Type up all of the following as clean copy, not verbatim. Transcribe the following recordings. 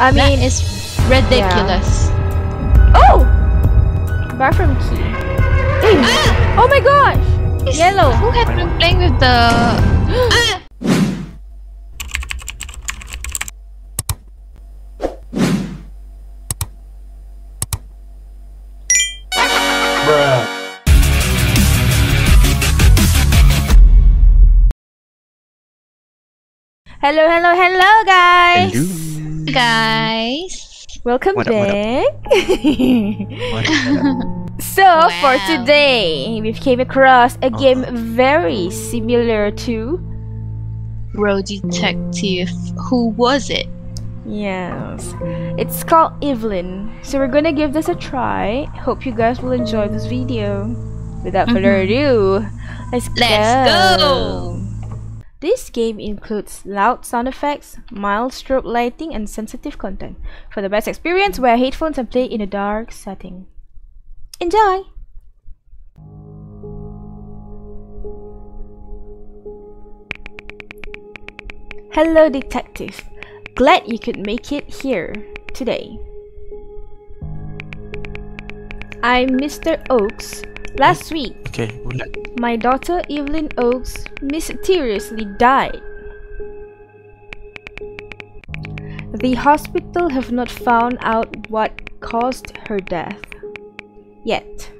I mean, it's ridiculous. Yeah. Oh! Bathroom key. Ah! Oh my gosh! It's yellow. Who had been playing with the... Ah! Hello, hello, hello, guys! Hello, guys! Welcome back! So, for today, we came across a game very similar to... Road Detective. Who was it? Yes. It's called Evelyn. So, we're gonna give this a try. Hope you guys will enjoy this video. Without further ado, let's go! This game includes loud sound effects, mild strobe lighting, and sensitive content. For the best experience, wear headphones and play in a dark setting. Enjoy! Hello, detective. Glad you could make it here today. I'm Mr. Oakes. Last week, my daughter Evelyn Oakes mysteriously died. The hospital have not found out what caused her death yet.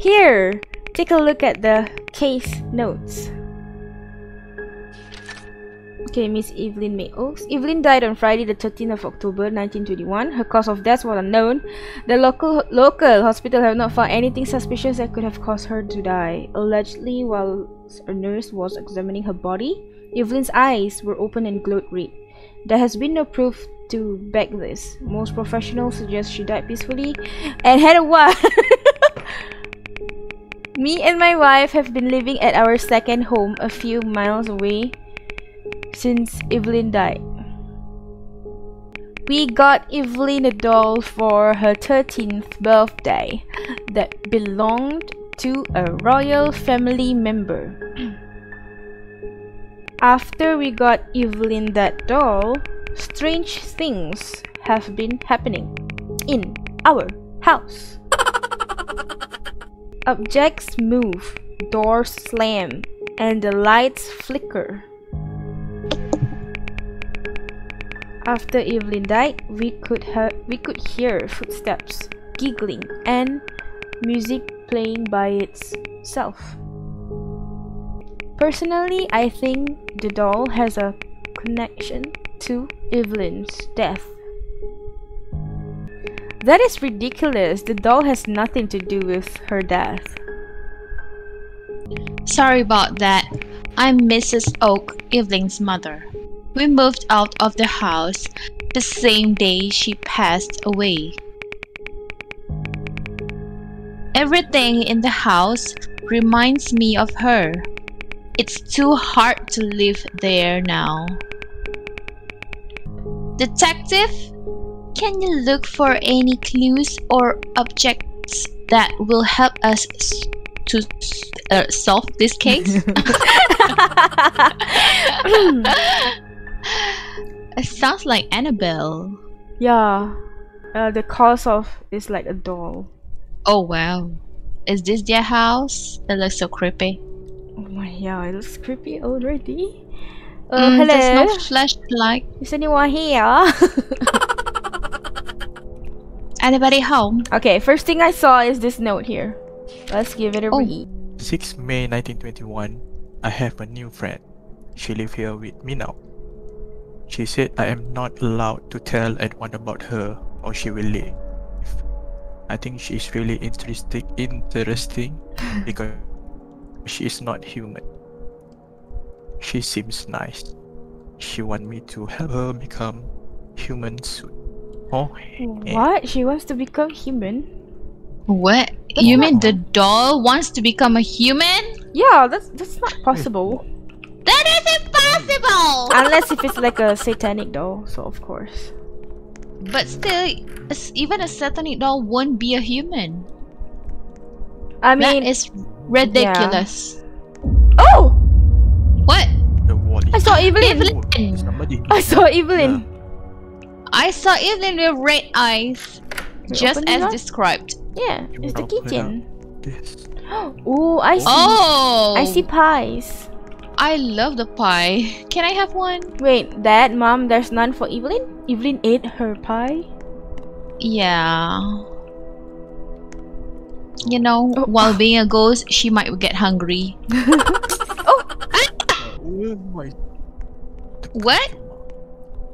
Here, take a look at the case notes. Okay, Miss Evelyn May Oakes. Evelyn died on Friday the 13th of October 1921. Her cause of death was unknown. The local hospital have not found anything suspicious that could have caused her to die. Allegedly, while a nurse was examining her body, Evelyn's eyes were open and glowed red. There has been no proof to back this. Most professionals suggest she died peacefully and had a wife. Me and my wife have been living at our second home a few miles away since Evelyn died. We got Evelyn a doll for her 13th birthday that belonged to a royal family member. After we got Evelyn that doll, strange things have been happening in our house. Objects move, doors slam, and the lights flicker. After Evelyn died, we could hear footsteps, giggling, and music playing by itself. Personally, I think the doll has a connection to Evelyn's death. That is ridiculous. The doll has nothing to do with her death. Sorry about that. I'm Mrs. Oak, Evelyn's mother. We moved out of the house the same day she passed away. Everything in the house reminds me of her. It's too hard to live there now. Detective, can you look for any clues or objects that will help us to solve this case? It sounds like Annabelle. Yeah, the cause of is like a doll. Oh wow, is this their house? It looks so creepy. Oh my god, it looks creepy already. Hello. There's no flashlight. Is anyone here? Anybody home? Okay, first thing I saw is this note here. Let's give it a read. 6 May 1921, I have a new friend. She lives here with me now. She said I am not allowed to tell anyone about her or she will leave. I think she is really interesting because she is not human. She seems nice. She wants me to help her become human soon. Oh, what? She wants to become human? What? You mean the doll wants to become a human? Yeah, that's not possible. That is impossible! Unless if it's like a satanic doll, so of course. But still, even a satanic doll won't be a human. I mean, it's ridiculous. Yeah. Oh! What? I saw saw Evelyn. I saw Evelyn. I saw Evelyn with red eyes, just as described. Yeah, it's the kitchen. Oh, I see. Oh, I see pies. I love the pie. Can I have one? Wait, Dad, Mom, there's none for Evelyn? Evelyn ate her pie? Yeah. You know, while being a ghost, she might get hungry. What?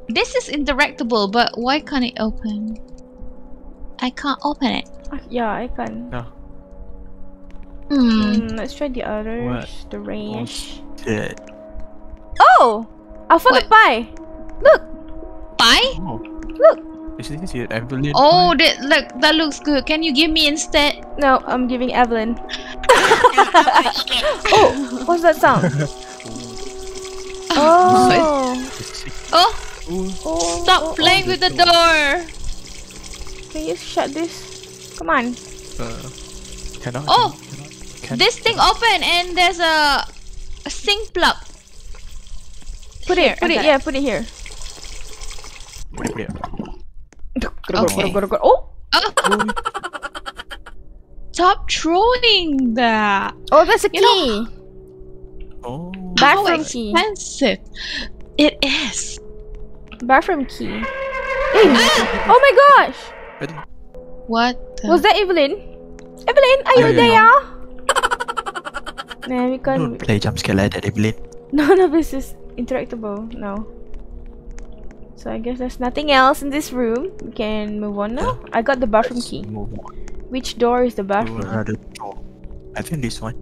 This is indirectable, but why can't it open? I can't open it. Yeah, I can. Yeah. Let's try the others. The ranch. Oh! I found a pie! Look! Pie? Oh. Look! Oh, that looks good. Can you give me instead? No, I'm giving Evelyn. Oh, what's that sound? Oh. Oh! Stop playing with the door! Can you shut this? Come on. Oh! This thing open and there's a sink plug. Put it here. Yeah, put it here. Okay. Oh! Stop trolling that. Oh, that's a key. Oh. Bathroom key. Expensive. It is. Bathroom key. Oh my gosh! What? Was that Evelyn? Evelyn, are you there? Nah, we can't. Don't play jump scare like that, Evelyn. None of this is interactable now. So I guess there's nothing else in this room. We can move on now. I got the bathroom key. Which door is the bathroom? I think this one.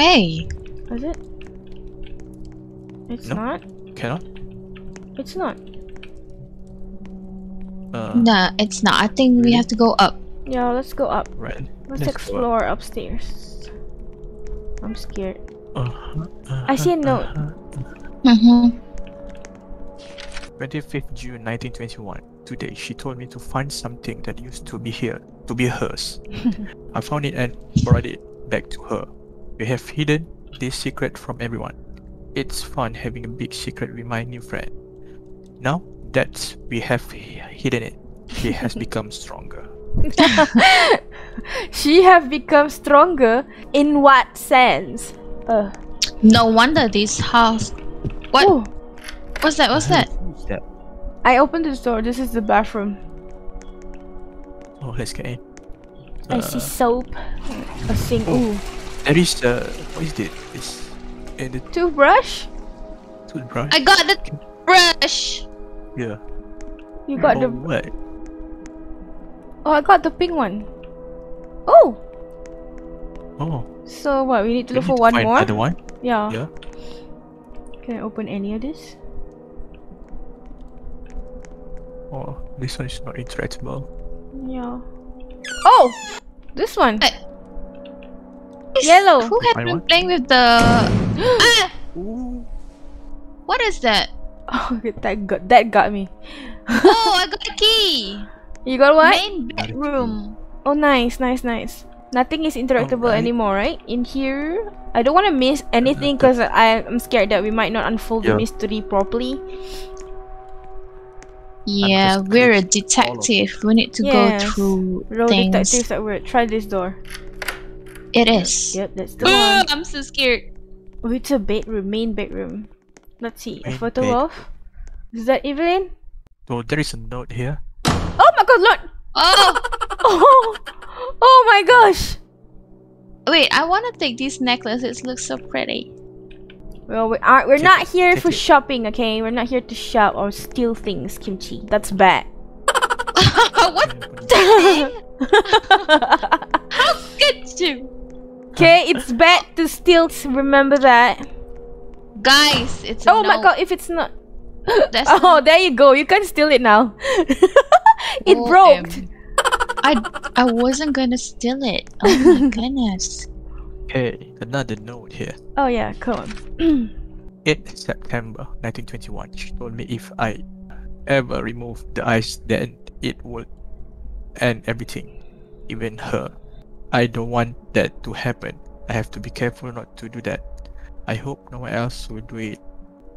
Hey! Is it? It's not? Cannot? It's not. Nah, it's not. I think we have to go up. Yeah, let's go up. Right. Let's explore upstairs. I'm scared. I see a note. 25th June 1921. Today, she told me to find something that used to be here, to be hers. I found it and brought it back to her. We have hidden this secret from everyone. It's fun having a big secret with my new friend. Now that we have hidden it, she has become stronger. She have become stronger in what sense? No wonder this house. What? Ooh. What's that? What's that? I opened this door. This is the bathroom. Oh, let's get in. I see soap. A sink. Ooh. There is what is this? It's in the toothbrush. Toothbrush. I got the brush. Yeah. You got the what? Oh, I got the pink one. Oh. Oh. So what? We need to look for one more. Another one. Yeah. Yeah. Can I open any of this? Oh, this one is not interactable. Yeah. Oh, this one. Yellow. Who had been playing with the? Ah! What is that? Oh, that got me. Oh, I got a key. You got what? Main bedroom. Oh, nice, nice, nice. Nothing is interactable anymore, right? In here, I don't want to miss anything because I'm scared that we might not unfold the mystery properly. Yeah, we're a detective. We need to go through things. Detectives that we're. Try this door. It is. Yep, that's the one. I'm so scared. Oh, it's a bedroom, main bedroom. Let's see. A photo of. Is that Evelyn? Oh, there is a note here. Oh my god, Lord! Oh. Oh my gosh! Wait, I want to take these necklaces. It looks so pretty. Well, we're not here for shopping, okay? We're not here to shop or steal things, Kimchi. That's bad. What the heck? How could you? Okay, it's bad to steal. Remember that, guys. It's oh my god! If it's not. That's there you go. You can steal it now. It broke. I wasn't gonna steal it. Oh my goodness. Hey, another note here. Oh yeah, come on. 8th September 1921. She told me if I ever remove the ice, then it would end everything, even her. I don't want that to happen. I have to be careful not to do that. I hope no one else will do it.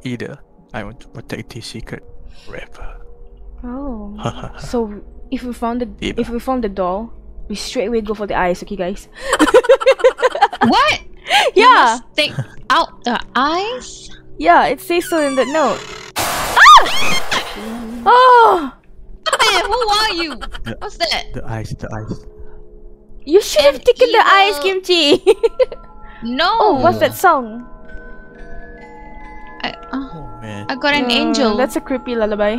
either. I want to protect this secret forever. Oh. So if we found the doll, we straight away go for the eyes, okay guys? What? Yeah. Take out the eyes? Yeah, it says so in the note. Ah! Oh. Hey, who are you? What's that? The eyes, the eyes. You should have taken the eyes, Kimchi. No. Oh, what's that song? Oh man. I got an angel. That's a creepy lullaby.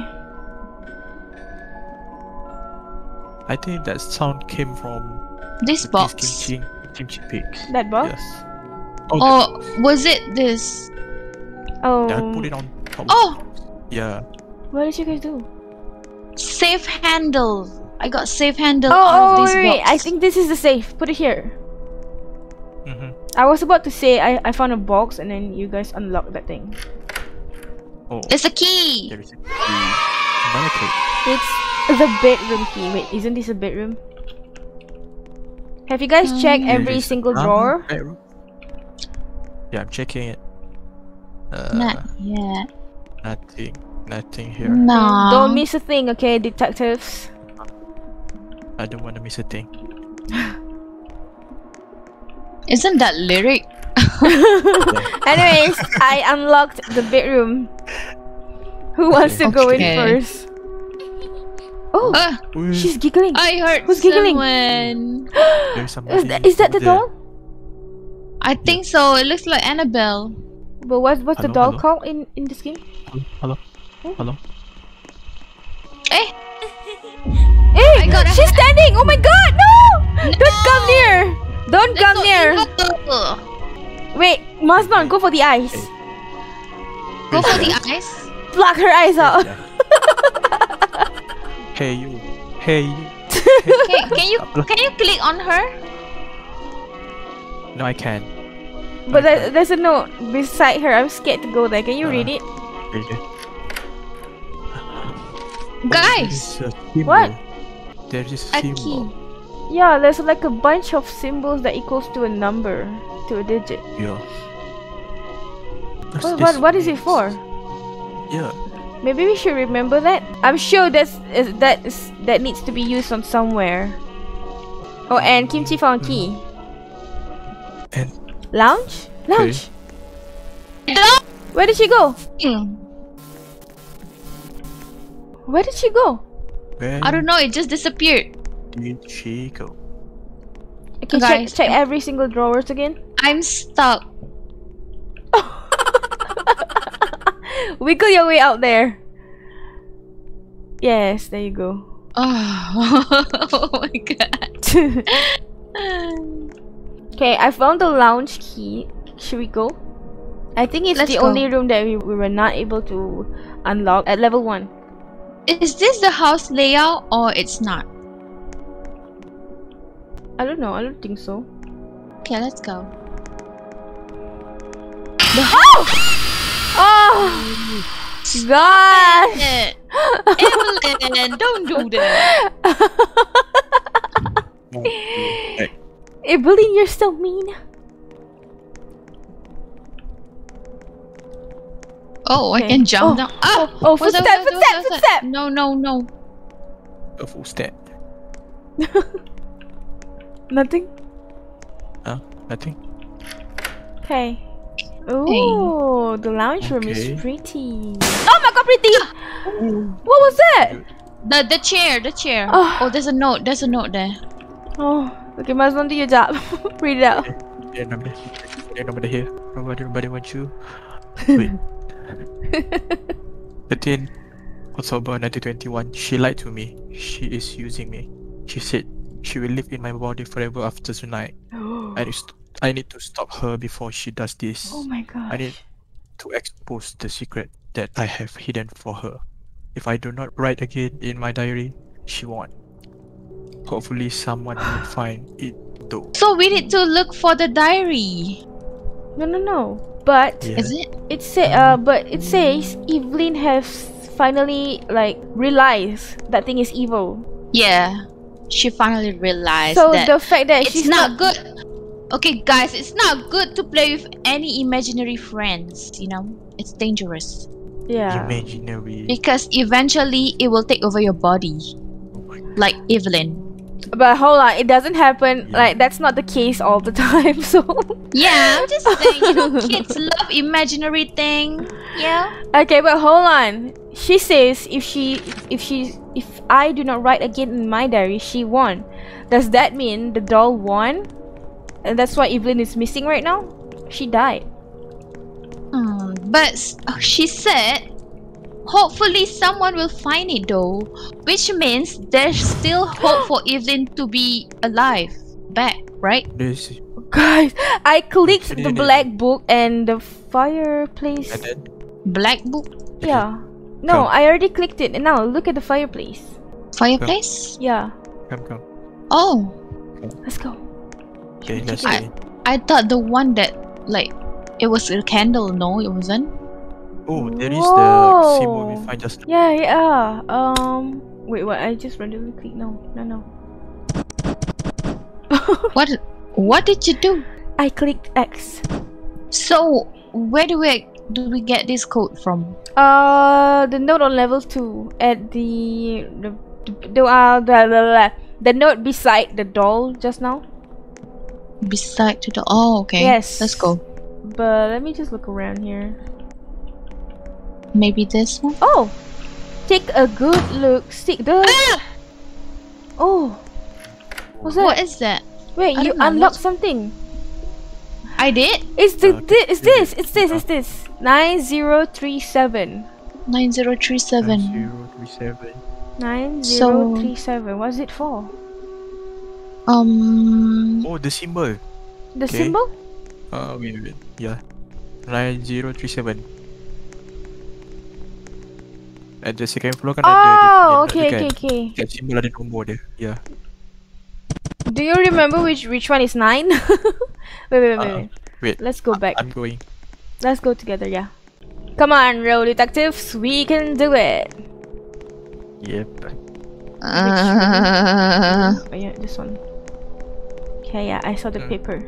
I think that sound came from this box. Kimchi pigs. That box? Yes. Oh, was it this? Oh. Dad put it on top. Oh. Yeah. What did you guys do? Safe handle. I got safe handle out of this box. I think this is the safe. Put it here. Mm-hmm. I was about to say I found a box and then you guys unlocked that thing. Oh. It's a key. There is a key. It's the bedroom key. Wait, isn't this a bedroom? Have you guys checked every single drawer? Bedroom. Yeah, I'm checking it. Not yet. Nothing. Nothing here. No. Don't miss a thing, okay, detectives? I don't want to miss a thing. Isn't that lyric? Anyways, I unlocked the bedroom. Who wants to go in first? Oh, she's giggling. I heard someone giggling. Is that the doll? I think so. It looks like Annabelle. But what's the doll called in this game? Hello. Hello. Eh? Eh! She's standing! Oh my god! No! Don't come near! Don't come near! Wait, Masnon, go for the eyes. Go for the eyes? Block her eyes out. Hey you. Hey you. Hey, can you click on her? No, I can't. But there's a note beside her. I'm scared to go there. Can you read it? Read it. Guys! What? There is a symbol. Yeah, there's like a bunch of symbols that equals to a number, to a digit. Yeah. What is it for? Yeah. Maybe we should remember that. I'm sure that needs to be used on somewhere. Oh, and Kimchi found key. And lounge? Lounge. Hello? Where did she go? Where did she go? I don't know, it just disappeared. Did she go? Okay, guys, check every single drawers again. I'm stuck. Wiggle your way out there. Yes, there you go. Oh, oh my god. Okay, I found the lounge key. Should we go? I think it's the only room that we were not able to unlock at level 1. Is this the house layout or it's not? I don't know. I don't think so. Okay, let's go. The house! Oh! Gosh! Evelyn, don't do that. Evelyn, you're so mean. Oh, okay. I can jump down. Ah! Oh, footstep! No. A footstep. Nothing? Nothing. Okay. Ooh, the lounge room is pretty. Oh my god, pretty! What was that? The chair, the chair. Oh, there's a note, there. Oh, okay, Mazlon, do your job. Read it out. Nobody here. Nobody wants you. Wait. 13 October 1921, she lied to me. She is using me. She said she will live in my body forever after tonight. I need to stop her before she does this. Oh my god. I need to expose the secret that I have hidden for her. If I do not write again in my diary, she won't. Hopefully someone will find it though. So we need to look for the diary. No. But it says Evelyn has finally realized that thing is evil. Yeah, she finally realized. So the fact that it's she's not good. Okay guys, it's not good to play with any imaginary friends, you know? It's dangerous. Yeah. Imaginary. Because eventually it will take over your body. Like Evelyn. But hold on, it doesn't happen, like that's not the case all the time, so... Yeah, I'm just saying, you know, kids love imaginary things, yeah? Okay, but hold on. She says if I do not write again in my diary, she won. Does that mean the doll won? And that's why Evelyn is missing right now? She died. But she said... Hopefully someone will find it though, which means there's still hope for Evelyn to be alive back, right? Guys, I clicked the black book and the fireplace. Black book? Yeah. No, I already clicked it and now look at the fireplace. Fireplace? Yeah. Come. Oh. Let's go. Okay, let's go. I thought the one that like, it was a candle, no it wasn't? Oh, there is the symbol we find just now. Yeah. Wait, what? I just randomly clicked. No. What did you do? I clicked X. So, where do we get this code from? The note on level 2 at the note beside the doll just now. Beside the doll. Oh, okay. Yes. Let's go. But let me just look around here. Maybe this one? Oh! Take a good look. Stick the... Ah! Oh! What's that? What is that? Wait, you unlocked something. I did? It's this. 9037. 9037. 9037. 9037. So... What's it for? Oh, the symbol. The symbol? Wait. Yeah. 9037. At the second floor kan ada okay. Setiap simbol ada nombor dia. Yeah. Do you remember which one is 9? wait. Let's go back. I'm going. Let's go together, yeah. Come on, roll detectives, we can do it. Yep. Yeah, this one. Okay, yeah, I saw the paper.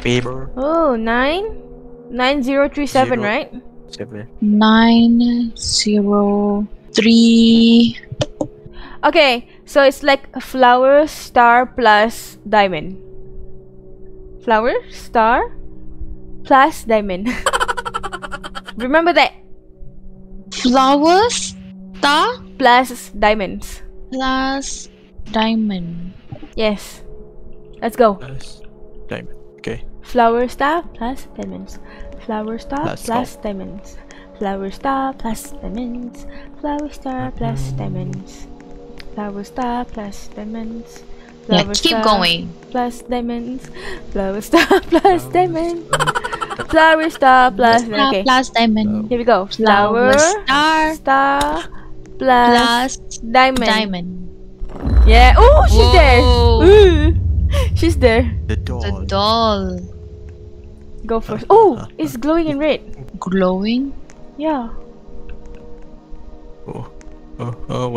Paper. Oh, 9037, right? 903. Okay, so it's like a flower, star, plus diamond. Flower, star, plus diamond. Remember that. Flower, star, plus diamonds. Plus diamond. Yes. Let's go. Plus diamond. Okay. Flower, star, plus diamonds. Flower star plus diamonds. Flower star plus diamonds. Flower star plus diamonds. Flower star plus diamonds. Yeah, keep going. Plus diamonds. Flower star plus diamonds. Flower star plus diamond. Here we go. Flower star plus diamond. Yeah. Oh, she's there. Ooh. She's there. The doll. Go first. Oh, it's glowing in red. Glowing? Yeah. Oh,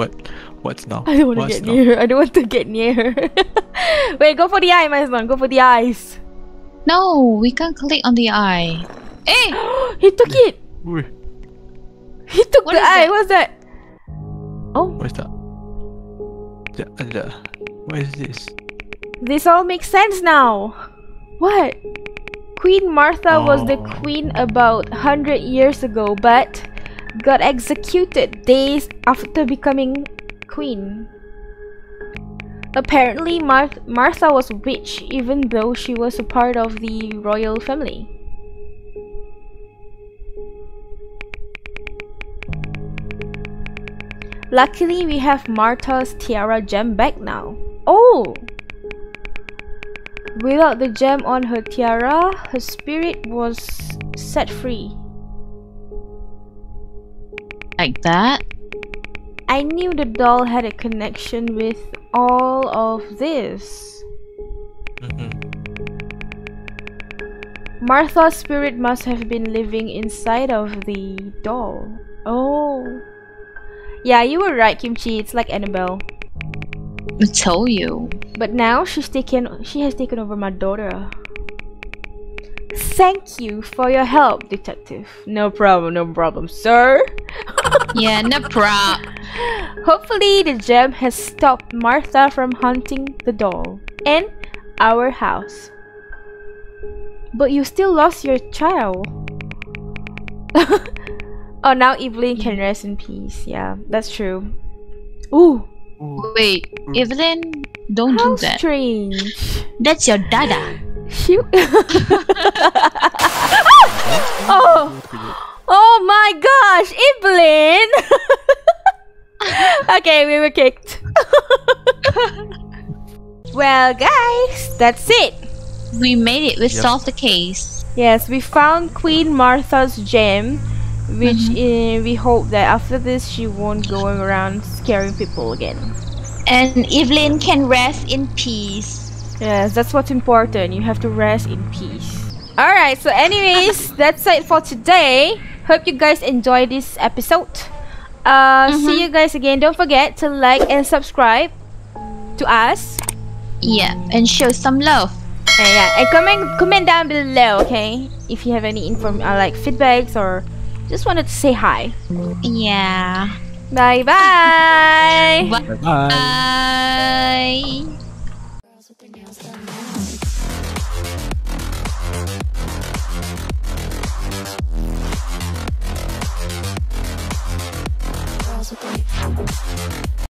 what's now? I don't want to get near her. Wait, go for the eye, my son. Go for the eyes. No, we can't click on the eye. Hey! He took it! He took the eye. What's that? Oh. What's that? What is this? This all makes sense now. What? Queen Martha was the queen about 100 years ago, but got executed days after becoming queen. Apparently, Martha was a witch, even though she was a part of the royal family. Luckily, we have Martha's tiara gem back now. Oh! Without the gem on her tiara, her spirit was set free. Like that? I knew the doll had a connection with all of this. Martha's spirit must have been living inside of the doll. Oh. Yeah, you were right, Kimchi. It's like Annabelle. I told you. But now she has taken over my daughter. Thank you for your help, detective. No problem, no problem, sir. Yeah, no problem. Hopefully the gem has stopped Martha from hunting the doll and our house. But you still lost your child. Oh, now Evelyn can rest in peace. Yeah, that's true. Ooh. Wait, Evelyn, don't do that. How strange. That's your dada. Shoot. Oh. Oh my gosh, Evelyn. Okay, we were kicked. Well, guys, that's it. We made it. We solved the case. Yes, we found Queen Martha's gem, which we hope that after this she won't go around scaring people again. And Evelyn can rest in peace. Yes, that's what's important. You have to rest in peace. Alright, so anyways, that's it for today. Hope you guys enjoyed this episode. See you guys again. Don't forget to like and subscribe to us. Yeah, and show some love. And yeah, and comment down below, okay? If you have any like feedbacks or just wanted to say hi. Yeah. Bye bye. Bye bye. Bye.